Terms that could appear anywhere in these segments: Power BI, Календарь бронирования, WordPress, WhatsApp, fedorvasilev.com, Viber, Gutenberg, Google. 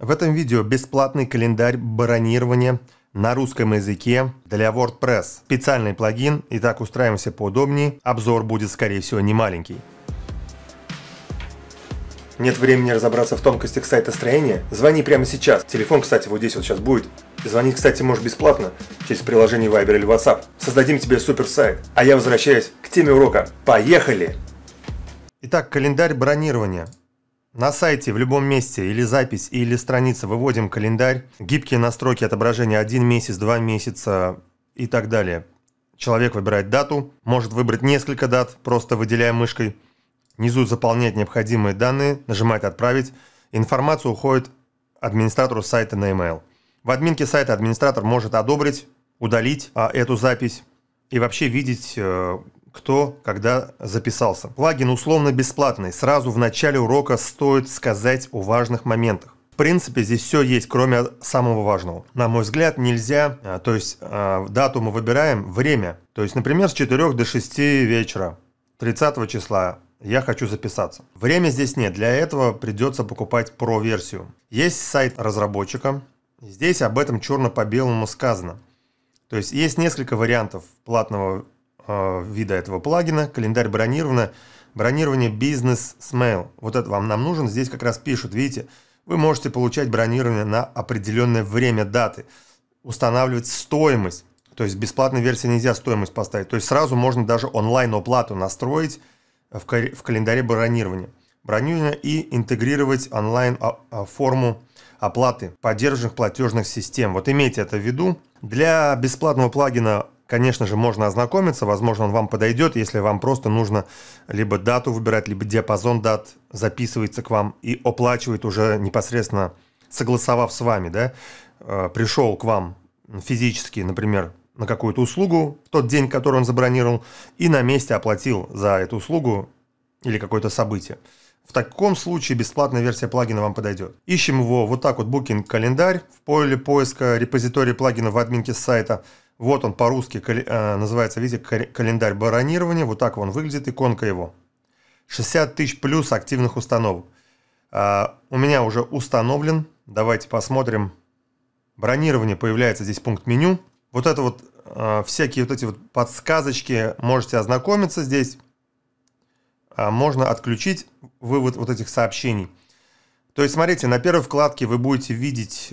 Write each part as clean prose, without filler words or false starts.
В этом видео бесплатный календарь бронирования на русском языке для WordPress. Специальный плагин, и так устраиваемся поудобнее. Обзор будет, скорее всего, не маленький. Нет времени разобраться в тонкостях сайта строения? Звони прямо сейчас. Телефон, кстати, вот здесь вот сейчас будет. Звонить, кстати, можешь бесплатно через приложение Viber или WhatsApp. Создадим тебе супер сайт. А я возвращаюсь к теме урока. Поехали! Итак, календарь бронирования. На сайте в любом месте или запись, или страница выводим календарь. Гибкие настройки отображения 1 месяц, 2 месяца и так далее. Человек выбирает дату, может выбрать несколько дат, просто выделяя мышкой. Внизу заполнять необходимые данные, нажимать «Отправить». Информация уходит администратору сайта на e-mail. В админке сайта администратор может одобрить, удалить эту запись и вообще видеть, кто когда записался. Плагин условно бесплатный. Сразу в начале урока стоит сказать о важных моментах. В принципе, здесь все есть, кроме самого важного. На мой взгляд, нельзя, то есть дату мы выбираем, время. То есть, например, с 4 до 6 вечера 30 числа я хочу записаться. Время здесь нет, для этого придется покупать Pro-версию. Есть сайт разработчика, здесь об этом черно по белому сказано. То есть есть несколько вариантов платного вида этого плагина, календарь бронирование бизнес-смейл. Вот это вам нам нужен, здесь как раз пишут, видите, вы можете получать бронирование на определенное время даты, устанавливать стоимость, то есть в бесплатной версии нельзя стоимость поставить, то есть сразу можно даже онлайн-оплату настроить в календаре бронирования и интегрировать онлайн-форму оплаты поддержанных платежных систем. Вот имейте это в виду. Для бесплатного плагина, конечно же, можно ознакомиться, возможно, он вам подойдет, если вам просто нужно либо дату выбирать, либо диапазон дат, записывается к вам и оплачивает уже непосредственно, согласовав с вами, да, пришел к вам физически, например, на какую-то услугу в тот день, который он забронировал, и на месте оплатил за эту услугу или какое-то событие. В таком случае бесплатная версия плагина вам подойдет. Ищем его вот так вот, Booking календарь, в поле поиска репозиторий плагина в админке сайта. Вот он по-русски называется, видите, календарь бронирования. Вот так он выглядит, иконка его. 60 тысяч плюс активных установок. У меня уже установлен. Давайте посмотрим. Бронирование, появляется здесь пункт меню. Вот это вот, всякие вот эти вот подсказочки, можете ознакомиться здесь. Можно отключить вывод вот этих сообщений. То есть, смотрите, на первой вкладке вы будете видеть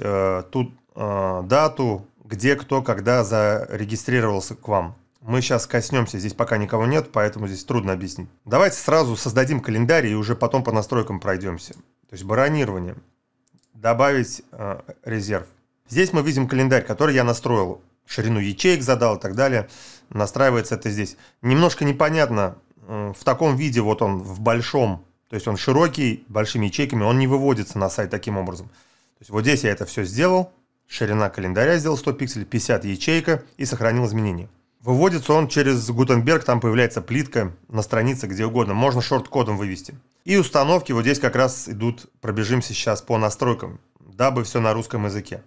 тут дату, где кто когда зарегистрировался к вам. Мы сейчас коснемся, здесь пока никого нет, поэтому здесь трудно объяснить. Давайте сразу создадим календарь и уже потом по настройкам пройдемся. То есть бронирование, добавить резерв. Здесь мы видим календарь, который я настроил, ширину ячеек задал и так далее. Настраивается это здесь. Немножко непонятно, в таком виде вот он в большом, то есть он широкий, большими ячейками, он не выводится на сайт таким образом. То есть вот здесь я это все сделал. Ширина календаря сделал 100 пикселей, 50 ячейка и сохранил изменения. Выводится он через Gutenberg, там появляется плитка на странице, где угодно. Можно шорт-кодом вывести. И установки вот здесь как раз идут, пробежимся сейчас по настройкам, дабы все на русском языке.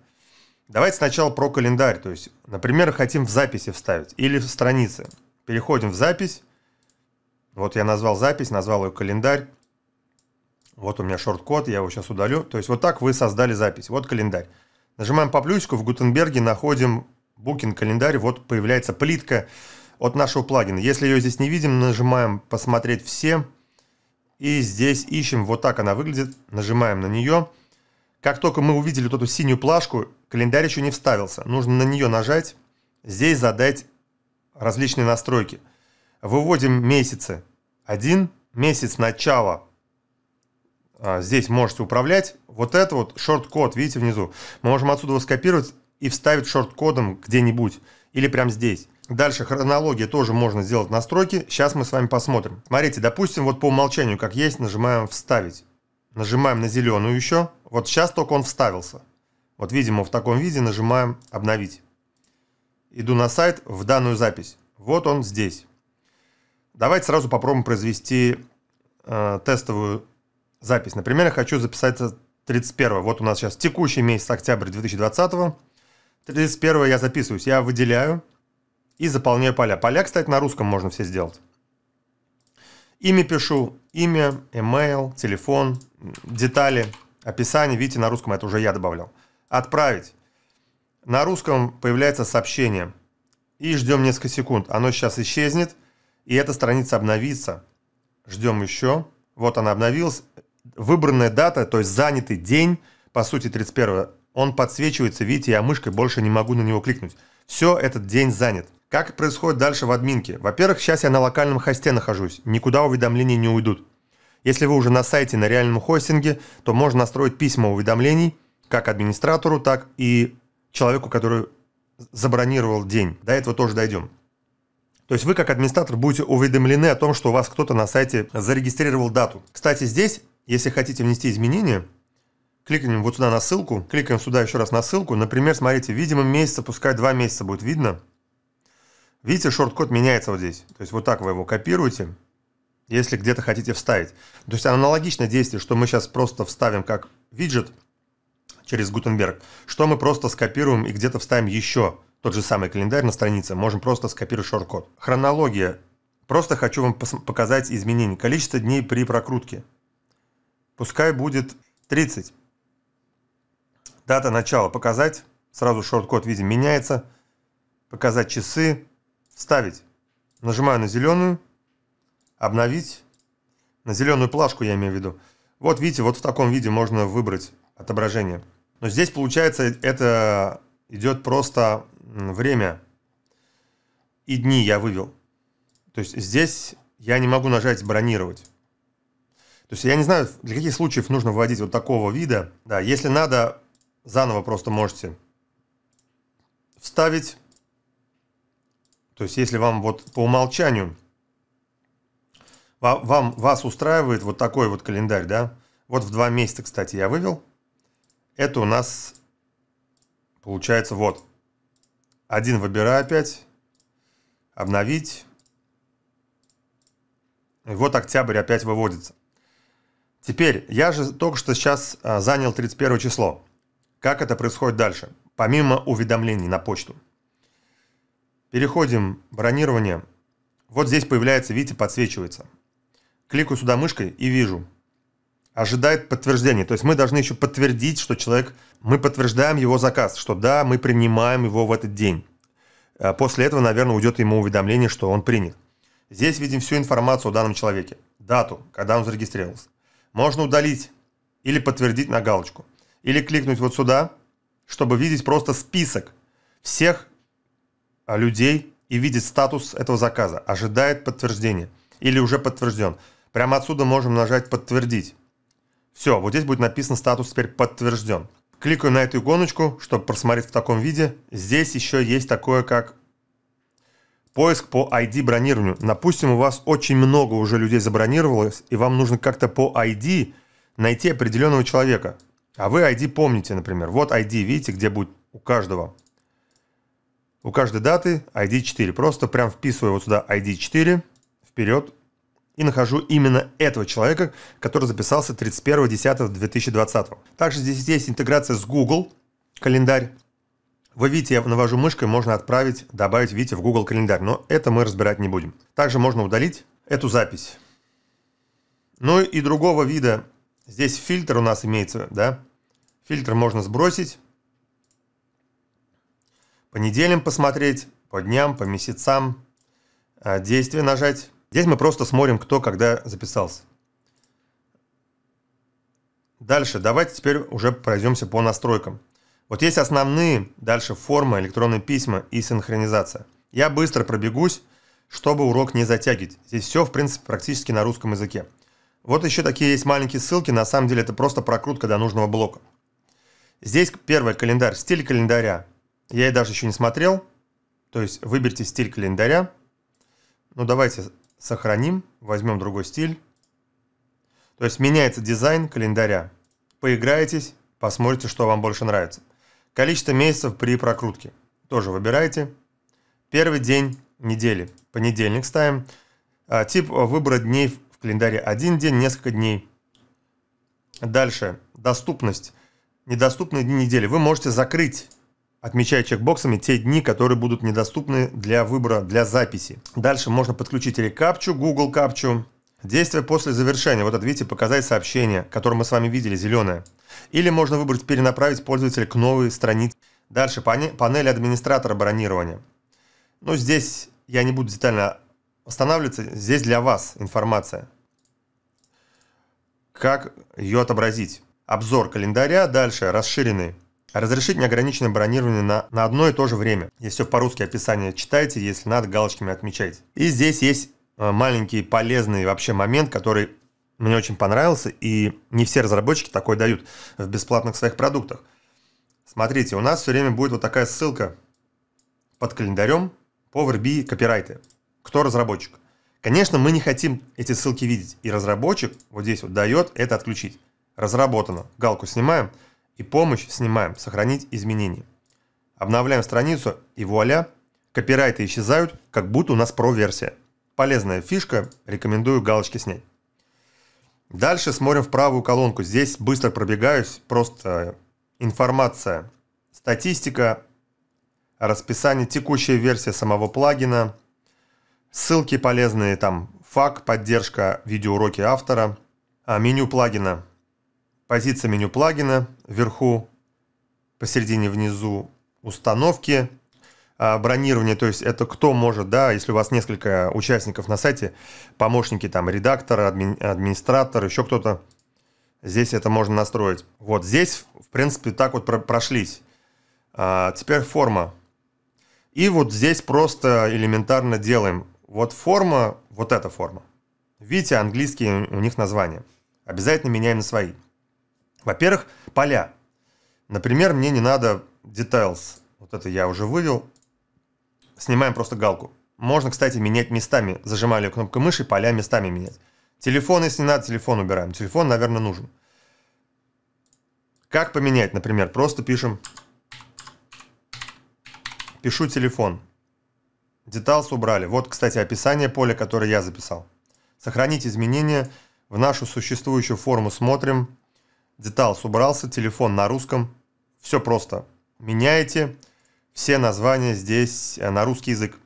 Давайте сначала про календарь. То есть, например, хотим в записи вставить или в странице. Переходим в запись. Вот я назвал запись, назвал ее календарь. Вот у меня шорт-код, я его сейчас удалю. То есть вот так вы создали запись. Вот календарь. Нажимаем по плюсику, в Гутенберге находим Booking календарь, вот появляется плитка от нашего плагина. Если ее здесь не видим, нажимаем «Посмотреть все», и здесь ищем, вот так она выглядит, нажимаем на нее. Как только мы увидели вот эту синюю плашку, календарь еще не вставился, нужно на нее нажать, здесь задать различные настройки. Выводим месяцы, 1 месяц начала. Здесь можете управлять. Вот это вот шорт-код, видите, внизу. Мы можем отсюда его скопировать и вставить шорт-кодом где-нибудь. Или прямо здесь. Дальше хронология тоже можно сделать настройки. Сейчас мы с вами посмотрим. Смотрите, допустим, вот по умолчанию, как есть, нажимаем «Вставить». Нажимаем на зеленую еще. Вот сейчас только он вставился. Вот, видимо, в таком виде нажимаем «Обновить». Иду на сайт, в данную запись. Вот он здесь. Давайте сразу попробуем произвести тестовую запись. Например, я хочу записаться 31. Вот у нас сейчас текущий месяц, октябрь 2020. 31 я записываюсь. Я выделяю и заполняю поля. Поля, кстати, на русском можно все сделать. Имя пишу. Имя, email, телефон, детали. описание, видите, на русском это уже я добавлял. Отправить. На русском появляется сообщение. И ждем несколько секунд. Оно сейчас исчезнет. И эта страница обновится. Ждем еще. Вот она обновилась. Выбранная дата, то есть занятый день, по сути 31-го, он подсвечивается. Видите, я мышкой больше не могу на него кликнуть. Все, этот день занят. Как происходит дальше в админке? Во-первых, сейчас я на локальном хосте нахожусь. Никуда уведомления не уйдут. Если вы уже на сайте, на реальном хостинге, то можно настроить письма уведомлений как администратору, так и человеку, который забронировал день. До этого тоже дойдем. То есть вы как администратор будете уведомлены о том, что у вас кто-то на сайте зарегистрировал дату. Кстати, здесь, если хотите внести изменения, кликнем вот сюда на ссылку, кликаем сюда еще раз на ссылку. Например, смотрите, видимо, месяца, пускай 2 месяца будет видно. Видите, шорт-код меняется вот здесь. То есть вот так вы его копируете, если где-то хотите вставить. То есть аналогичное действие, что мы сейчас просто вставим как виджет через Gutenberg, что мы просто скопируем и где-то вставим еще тот же самый календарь на странице. Можем просто скопировать шорт-код. Хронология. Просто хочу вам показать изменения. Количество дней при прокрутке. Пускай будет 30. Дата начала показать. Сразу шорт-код, видим, меняется. Показать часы. Вставить. Нажимаю на зеленую. Обновить. На зеленую плашку я имею в виду. Вот видите, вот в таком виде можно выбрать отображение. Но здесь получается это идет просто время. И дни я вывел. То есть здесь я не могу нажать бронировать. То есть я не знаю, для каких случаев нужно вводить вот такого вида. Да, если надо, заново просто можете вставить. То есть если вам вот по умолчанию вас устраивает вот такой вот календарь, да? Вот в 2 месяца, кстати, я вывел. Это у нас получается вот. Один выбираю опять. Обновить. И вот октябрь опять выводится. Теперь, я же только что сейчас занял 31 число. Как это происходит дальше? Помимо уведомлений на почту. Переходим в бронирование. Вот здесь появляется, видите, подсвечивается. Кликаю сюда мышкой и вижу. Ожидает подтверждения. То есть мы должны еще подтвердить, что человек... Мы подтверждаем его заказ, что да, мы принимаем его в этот день. После этого, наверное, уйдет ему уведомление, что он принят. Здесь видим всю информацию о данном человеке. Дату, когда он зарегистрировался. Можно удалить или подтвердить на галочку. Или кликнуть вот сюда, чтобы видеть просто список всех людей и видеть статус этого заказа. Ожидает подтверждения. Или уже подтвержден. Прямо отсюда можем нажать «Подтвердить». Все, вот здесь будет написан статус теперь «Подтвержден». Кликаю на эту иконочку, чтобы просмотреть в таком виде. Здесь еще есть такое, как поиск по ID бронированию. Допустим, у вас очень много уже людей забронировалось, и вам нужно как-то по ID найти определенного человека. А вы ID помните, например. Вот ID, видите, где будет у каждого. У каждой даты ID 4. Просто прям вписываю вот сюда ID 4, вперед, и нахожу именно этого человека, который записался 31.10.2020. Также здесь есть интеграция с Google календарь. Вы видите, я навожу мышкой, можно отправить, добавить, видите, в Google календарь. Но это мы разбирать не будем. Также можно удалить эту запись. Ну и другого вида. Здесь фильтр у нас имеется, да? Фильтр можно сбросить. По неделям посмотреть, по дням, по месяцам. Действие нажать. Здесь мы просто смотрим, кто когда записался. Дальше давайте теперь уже пройдемся по настройкам. Вот есть основные, дальше формы, электронные письма и синхронизация. Я быстро пробегусь, чтобы урок не затягивать. Здесь все, в принципе, практически на русском языке. Вот еще такие есть маленькие ссылки. На самом деле это просто прокрутка до нужного блока. Здесь первый календарь, стиль календаря. Я и даже еще не смотрел. То есть выберите стиль календаря. Ну давайте сохраним, возьмем другой стиль. То есть меняется дизайн календаря. Поиграйтесь, посмотрите, что вам больше нравится. Количество месяцев при прокрутке. Тоже выбирайте. Первый день недели. Понедельник ставим. Тип выбора дней в календаре. Один день, несколько дней. Дальше. Доступность. Недоступные дни недели. Вы можете закрыть, отмечая чекбоксами, те дни, которые будут недоступны для выбора, для записи. Дальше можно подключить рекапчу, Google капчу. Действие после завершения. Вот это, видите, показать сообщение, которое мы с вами видели, зеленое. Или можно выбрать перенаправить пользователя к новой странице. Дальше панель администратора бронирования. Ну, здесь я не буду детально останавливаться. Здесь для вас информация. Как ее отобразить. Обзор календаря. Дальше расширенный. Разрешить неограниченное бронирование на одно и то же время. Если все по-русски описание читайте, если надо, галочками отмечайте. И здесь есть маленький полезный вообще момент, который мне очень понравился, и не все разработчики такой дают в бесплатных своих продуктах. Смотрите, у нас все время будет вот такая ссылка под календарем Power BI копирайты. Кто разработчик? Конечно, мы не хотим эти ссылки видеть, и разработчик вот здесь вот дает это отключить. Разработано. Галку снимаем. И помощь снимаем, сохранить изменения. Обновляем страницу, и вуаля, копирайты исчезают, как будто у нас про-версия. Полезная фишка, рекомендую галочки снять. Дальше смотрим в правую колонку. Здесь быстро пробегаюсь, просто информация, статистика, расписание, текущая версия самого плагина, ссылки полезные, там фак, поддержка, видеоуроки автора, меню плагина. Позиция меню плагина, вверху, посередине, внизу, установки, бронирование, то есть это кто может, да, если у вас несколько участников на сайте, помощники, там, редактор, администратор, еще кто-то, здесь это можно настроить. Вот здесь, в принципе, так вот прошлись. Теперь форма. И вот здесь просто элементарно делаем. Вот форма, вот эта форма. Видите, английские у них названия. Обязательно меняем на свои. Во-первых, поля. Например, мне не надо details. Вот это я уже вывел. Снимаем просто галку. Можно, кстати, менять местами. Зажимали кнопку мыши, поля местами менять. Телефон, если надо, телефон убираем. Телефон, наверное, нужен. Как поменять, например? Просто пишем. Пишу телефон. Details убрали. Вот, кстати, описание поля, которое я записал. Сохранить изменения. В нашу существующую форму смотрим. Details убрался, телефон на русском. Все просто. Меняете все названия здесь на русский язык.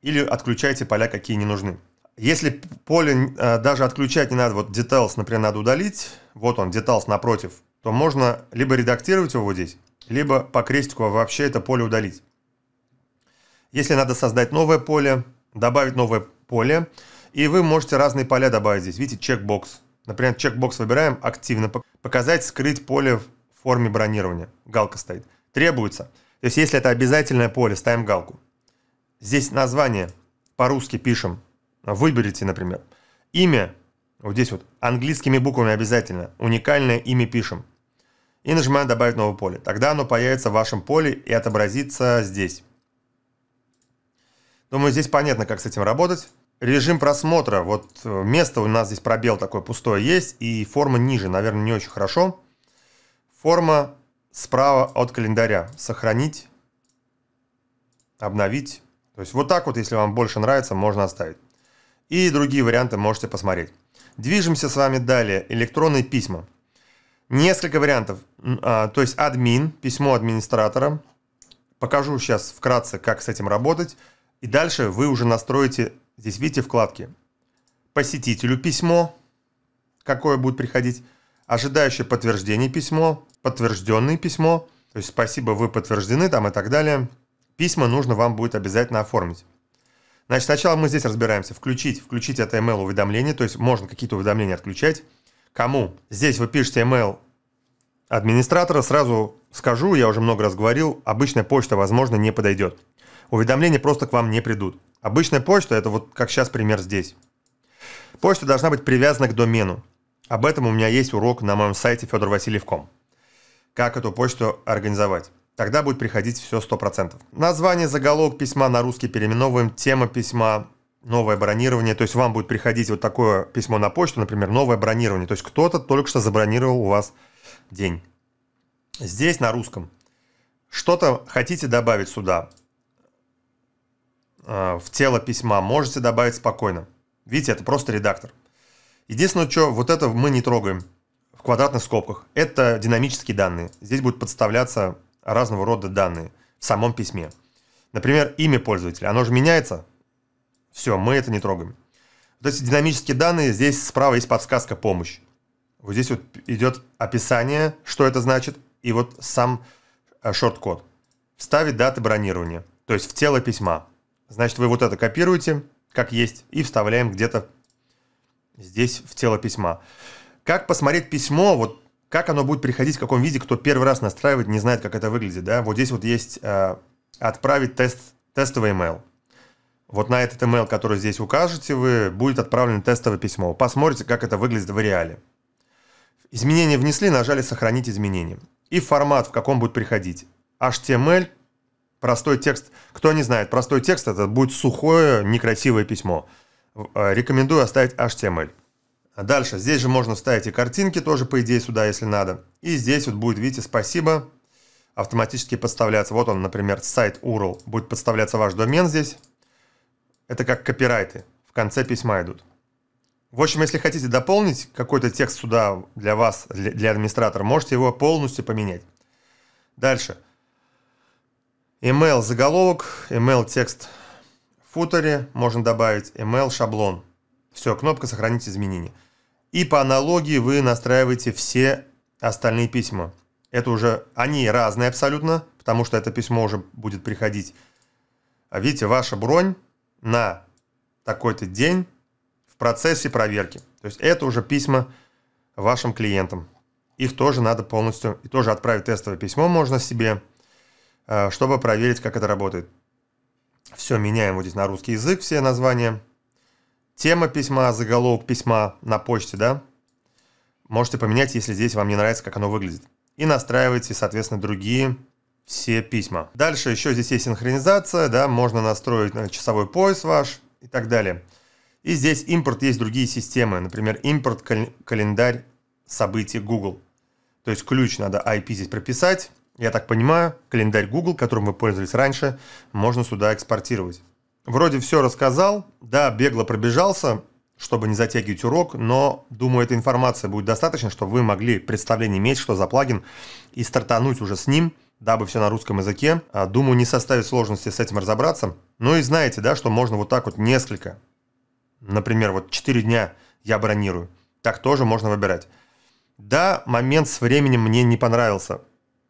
Или отключайте поля, какие не нужны. Если поле даже отключать не надо, вот details, например, надо удалить, вот он, details напротив, то можно либо редактировать его вот здесь, либо по крестику вообще это поле удалить. Если надо создать новое поле, добавить новое поле, и вы можете разные поля добавить здесь. Видите, чекбокс. Например, чекбокс выбираем активно. Показать, скрыть поле в форме бронирования. Галка стоит. Требуется. То есть, если это обязательное поле, ставим галку. Здесь название по-русски пишем. Выберите, например. Имя. Вот здесь вот. Английскими буквами обязательно. Уникальное имя пишем. И нажимаем «Добавить новое поле». Тогда оно появится в вашем поле и отобразится здесь. Думаю, здесь понятно, как с этим работать. Режим просмотра. Вот место у нас здесь пробел такой пустой есть. И форма ниже. Наверное, не очень хорошо. Форма справа от календаря. Сохранить. Обновить. То есть вот так вот, если вам больше нравится, можно оставить. И другие варианты можете посмотреть. Движемся с вами далее. Электронные письма. Несколько вариантов. То есть админ, письмо администратора. Покажу сейчас вкратце, как с этим работать. И дальше вы уже настроите, здесь видите вкладки, посетителю письмо, какое будет приходить, ожидающее подтверждение письмо, подтвержденное письмо, то есть спасибо, вы подтверждены там и так далее. Письма нужно вам будет обязательно оформить. Значит, сначала мы здесь разбираемся, включить это email уведомление, то есть можно какие-то уведомления отключать. Кому? Здесь вы пишете email администратора, сразу скажу, я уже много раз говорил, обычная почта, возможно, не подойдет. Уведомления просто к вам не придут. Обычная почта, это вот как сейчас пример здесь. Почта должна быть привязана к домену. Об этом у меня есть урок на моем сайте fedorvasilev.com. Как эту почту организовать. Тогда будет приходить все 100%. Название, заголовок письма на русский переименовываем. Тема письма, новое бронирование. То есть вам будет приходить вот такое письмо на почту, например, новое бронирование. То есть кто-то только что забронировал у вас день. Здесь на русском. Что-то хотите добавить сюда. В тело письма можете добавить спокойно. Видите, это просто редактор. Единственное, что вот это мы не трогаем в квадратных скобках. Это динамические данные. Здесь будут подставляться разного рода данные в самом письме. Например, имя пользователя. Оно же меняется. Все, мы это не трогаем. То есть динамические данные, здесь справа есть подсказка «Помощь». Вот здесь вот идет описание, что это значит, и вот сам шорт-код. Вставить даты бронирования, то есть в тело письма. Значит, вы вот это копируете, как есть, и вставляем где-то здесь в тело письма. Как посмотреть письмо, вот как оно будет приходить, в каком виде, кто первый раз настраивает, не знает, как это выглядит. Да? Вот здесь вот есть «Отправить тестовый email». Вот на этот email, который здесь укажете, вы будет отправлено тестовое письмо. Посмотрите, как это выглядит в реале. Изменения внесли, нажали «Сохранить изменения». И формат, в каком будет приходить. HTML, простой текст. Кто не знает, простой текст – это будет сухое, некрасивое письмо. Рекомендую оставить HTML. Дальше, здесь же можно вставить и картинки тоже, по идее, сюда, если надо. И здесь вот будет, видите, «Спасибо», автоматически подставляться. Вот он, например, сайт URL. Будет подставляться ваш домен здесь. Это как копирайты, в конце письма идут. В общем, если хотите дополнить какой-то текст сюда для вас, для администратора, можете его полностью поменять. Дальше. Email заголовок, email текст в футере, можно добавить email шаблон. Все, кнопка «Сохранить изменения». И по аналогии вы настраиваете все остальные письма. Это уже, они разные абсолютно, потому что это письмо уже будет приходить. Видите, ваша бронь на такой-то день в процессе проверки. То есть это уже письма вашим клиентам. Их тоже надо полностью, и тоже отправить тестовое письмо можно себе, чтобы проверить, как это работает. Все, меняем вот здесь на русский язык все названия. Тема письма, заголовок письма на почте, да? Можете поменять, если здесь вам не нравится, как оно выглядит. И настраивайте, соответственно, другие все письма. Дальше еще здесь есть синхронизация, да, можно настроить часовой пояс ваш и так далее. И здесь импорт, есть другие системы, например, импорт календарь событий Google. То есть ключ надо IP здесь прописать. Я так понимаю, календарь Google, которым мы пользовались раньше, можно сюда экспортировать. Вроде все рассказал, да, бегло пробежался, чтобы не затягивать урок, но, думаю, этой информации будет достаточно, чтобы вы могли представление иметь, что за плагин, и стартануть уже с ним, дабы все на русском языке. Думаю, не составит сложности с этим разобраться. Ну и знаете, да, что можно вот так вот несколько. Например, вот 4 дня я бронирую. Так тоже можно выбирать. Да, момент с временем мне не понравился.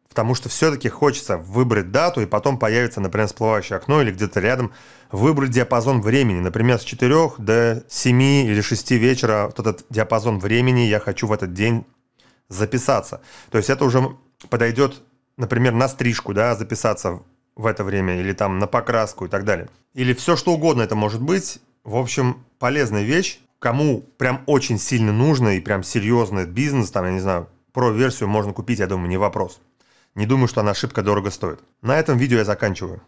Потому что все-таки хочется выбрать дату, и потом появится, например, всплывающее окно или где-то рядом. Выбрать диапазон времени. Например, с 4 до 7 или 6 вечера вот этот диапазон времени я хочу в этот день записаться. То есть это уже подойдет... Например, на стрижку, да, записаться в это время, или там на покраску и так далее. Или все что угодно это может быть. В общем, полезная вещь. Кому прям очень сильно нужно и прям серьезный бизнес, там, я не знаю, про-версию можно купить, я думаю, не вопрос. Не думаю, что она шибко дорого стоит. На этом видео я заканчиваю.